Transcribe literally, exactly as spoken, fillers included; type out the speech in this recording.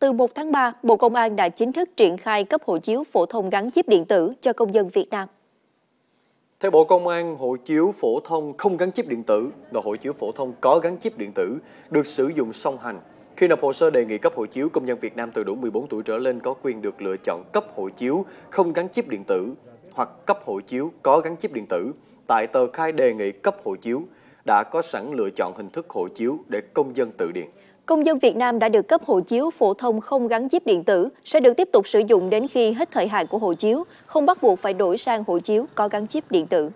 Từ mùng một tháng ba, Bộ Công an đã chính thức triển khai cấp hộ chiếu phổ thông gắn chip điện tử cho công dân Việt Nam. Theo Bộ Công an, hộ chiếu phổ thông không gắn chip điện tử và hộ chiếu phổ thông có gắn chip điện tử được sử dụng song hành. Khi nộp hồ sơ đề nghị cấp hộ chiếu, công dân Việt Nam từ đủ mười bốn tuổi trở lên có quyền được lựa chọn cấp hộ chiếu không gắn chip điện tử hoặc cấp hộ chiếu có gắn chip điện tử. Tại tờ khai đề nghị cấp hộ chiếu đã có sẵn lựa chọn hình thức hộ chiếu để công dân tự điền. Công dân Việt Nam đã được cấp hộ chiếu phổ thông không gắn chip điện tử sẽ được tiếp tục sử dụng đến khi hết thời hạn của hộ chiếu, không bắt buộc phải đổi sang hộ chiếu có gắn chip điện tử.